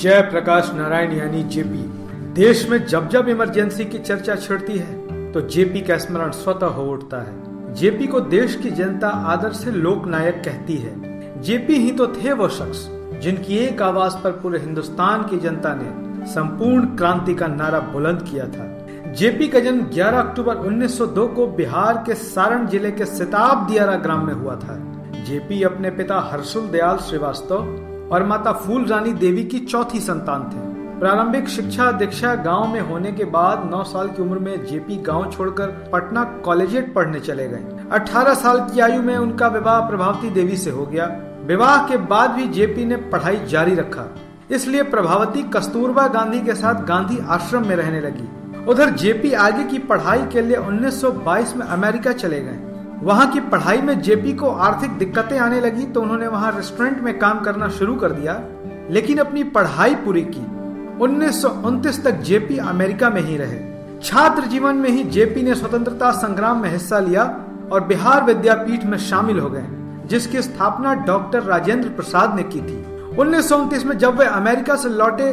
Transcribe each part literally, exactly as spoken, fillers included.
जय प्रकाश नारायण यानी जेपी। देश में जब जब इमरजेंसी की चर्चा छिड़ती है तो जेपी का स्मरण स्वतः हो उठता है। जेपी को देश की जनता आदर से लोकनायक कहती है। जेपी ही तो थे वो शख्स जिनकी एक आवाज पर पूरे हिंदुस्तान की जनता ने संपूर्ण क्रांति का नारा बुलंद किया था। जेपी का जन्म ग्यारह अक्टूबर उन्नीस सौ दो को बिहार के सारण जिले के सिताब दियारा ग्राम में हुआ था। जेपी अपने पिता हर्षुल दयाल श्रीवास्तव और माता फूल रानी देवी की चौथी संतान थे। प्रारंभिक शिक्षा दीक्षा गांव में होने के बाद नौ साल की उम्र में जेपी गांव छोड़कर पटना कॉलेजेट पढ़ने चले गए। अठारह साल की आयु में उनका विवाह प्रभावती देवी से हो गया। विवाह के बाद भी जेपी ने पढ़ाई जारी रखा, इसलिए प्रभावती कस्तूरबा गांधी के साथ गांधी आश्रम में रहने लगी। उधर जेपी आगे की पढ़ाई के लिए उन्नीस सौ बाईस में अमेरिका चले गए। वहाँ की पढ़ाई में जेपी को आर्थिक दिक्कतें आने लगी तो उन्होंने वहाँ रेस्टोरेंट में काम करना शुरू कर दिया, लेकिन अपनी पढ़ाई पूरी की। उन्नीस सौ उनतीस तक जेपी अमेरिका में ही रहे। छात्र जीवन में ही जेपी ने स्वतंत्रता संग्राम में हिस्सा लिया और बिहार विद्यापीठ में शामिल हो गए, जिसकी स्थापना डॉक्टर राजेंद्र प्रसाद ने की थी। उन्नीस सौ उनतीस में जब वे अमेरिका से लौटे,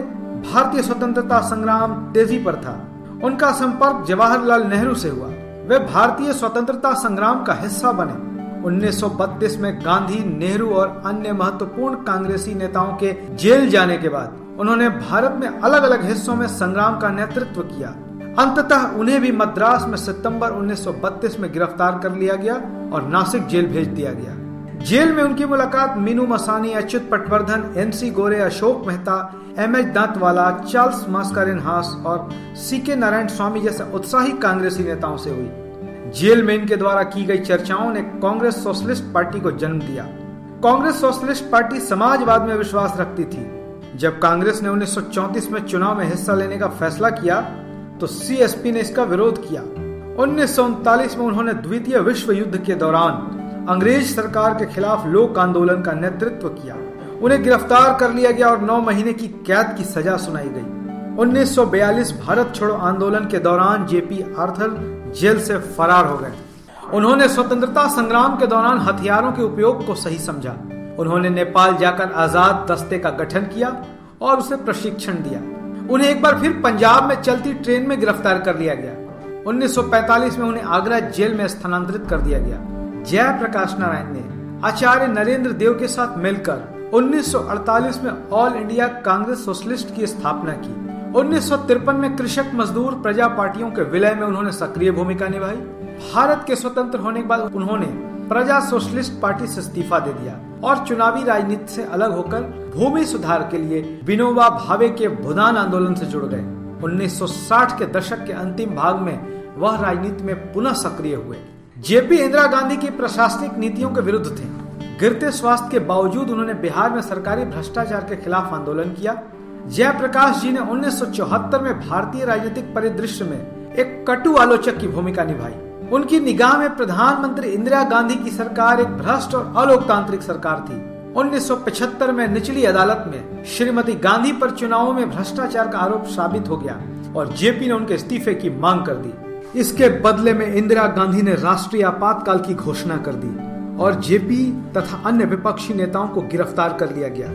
भारतीय स्वतंत्रता संग्राम तेजी पर था। उनका संपर्क जवाहरलाल नेहरू से हुआ। वे भारतीय स्वतंत्रता संग्राम का हिस्सा बने। उन्नीस सौ बत्तीस में गांधी, नेहरू और अन्य महत्वपूर्ण कांग्रेसी नेताओं के जेल जाने के बाद उन्होंने भारत में अलग अलग हिस्सों में संग्राम का नेतृत्व किया। अंततः उन्हें भी मद्रास में सितंबर उन्नीस सौ बत्तीस में गिरफ्तार कर लिया गया और नासिक जेल भेज दिया गया। जेल में उनकी मुलाकात Minoo Masani, Achyut Patwardhan, NC Gore, Ashok Mehta, M H Dantwala, Charles Mascarenhas और सी के नारायण स्वामी जैसे उत्साही कांग्रेसी नेताओं से हुई। जेल में इनके द्वारा की गई चर्चाओं ने कांग्रेस सोशलिस्ट पार्टी को जन्म दिया। कांग्रेस सोशलिस्ट पार्टी समाजवाद में विश्वास रखती थी। जब कांग्रेस ने उन्नीस सौ चौंतीस में चुनाव में हिस्सा लेने का फैसला किया तो सी एस पी ने इसका विरोध किया। उन्नीस सौ उनतालीस में उन्होंने द्वितीय विश्व युद्ध के दौरान अंग्रेज सरकार के खिलाफ लोक आंदोलन का नेतृत्व किया। उन्हें गिरफ्तार कर लिया गया और नौ महीने की कैद की सजा सुनाई गई। उन्नीस सौ बयालीस भारत छोड़ो आंदोलन के दौरान जेपी आर्थर जेल से फरार हो गए। उन्होंने स्वतंत्रता संग्राम के दौरान हथियारों के उपयोग को सही समझा। उन्होंने नेपाल जाकर आजाद दस्ते का गठन किया और उसे प्रशिक्षण दिया। उन्हें एक बार फिर पंजाब में चलती ट्रेन में गिरफ्तार कर लिया गया। उन्नीस सौ पैंतालीस में उन्हें आगरा जेल में स्थानांतरित कर दिया गया। जय प्रकाश नारायण ने आचार्य नरेंद्र देव के साथ मिलकर उन्नीस सौ अड़तालीस में ऑल इंडिया कांग्रेस सोशलिस्ट की स्थापना की। उन्नीस सौ तिरपन में कृषक मजदूर प्रजा पार्टियों के विलय में उन्होंने सक्रिय भूमिका निभाई। भारत के स्वतंत्र होने के बाद उन्होंने प्रजा सोशलिस्ट पार्टी से इस्तीफा दे दिया और चुनावी राजनीति से अलग होकर भूमि सुधार के लिए विनोबा भावे के भूदान आंदोलन से जुड़ गए। उन्नीस सौ साठ के दशक के अंतिम भाग में वह राजनीति में पुनः सक्रिय हुए। जेपी इंदिरा गांधी की प्रशासनिक नीतियों के विरुद्ध थे। गिरते स्वास्थ्य के बावजूद उन्होंने बिहार में सरकारी भ्रष्टाचार के खिलाफ आंदोलन किया। जयप्रकाश जी ने उन्नीस सौ चौहत्तर में भारतीय राजनीतिक परिदृश्य में एक कटु आलोचक की भूमिका निभाई। उनकी निगाह में प्रधानमंत्री इंदिरा गांधी की सरकार एक भ्रष्ट और अलोकतांत्रिक सरकार थी। उन्नीस सौ पचहत्तर में निचली अदालत में श्रीमती गांधी पर चुनावों में भ्रष्टाचार का आरोप साबित हो गया और जेपी ने उनके इस्तीफे की मांग कर दी। इसके बदले में इंदिरा गांधी ने राष्ट्रीय आपातकाल की घोषणा कर दी और जेपी तथा अन्य विपक्षी नेताओं को गिरफ्तार कर लिया गया।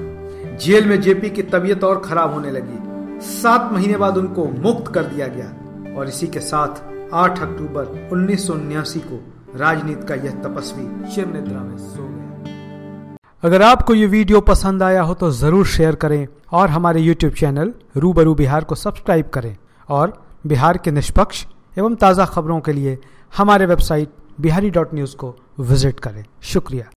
जेल में जेपी की तबीयत और खराब होने लगी। सात महीने बाद उनको मुक्त कर दिया गया और इसी के साथ आठ अक्टूबर उन्नीस सौ उन्यासी को राजनीति का यह तपस्वी चिर निद्रा में सो गया। अगर आपको ये वीडियो पसंद आया हो तो जरूर शेयर करें और हमारे यूट्यूब चैनल रूबरू बिहार को सब्सक्राइब करें और बिहार के निष्पक्ष एवं ताज़ा खबरों के लिए हमारे वेबसाइट बिहारी डॉट न्यूज़ को विजिट करें। शुक्रिया।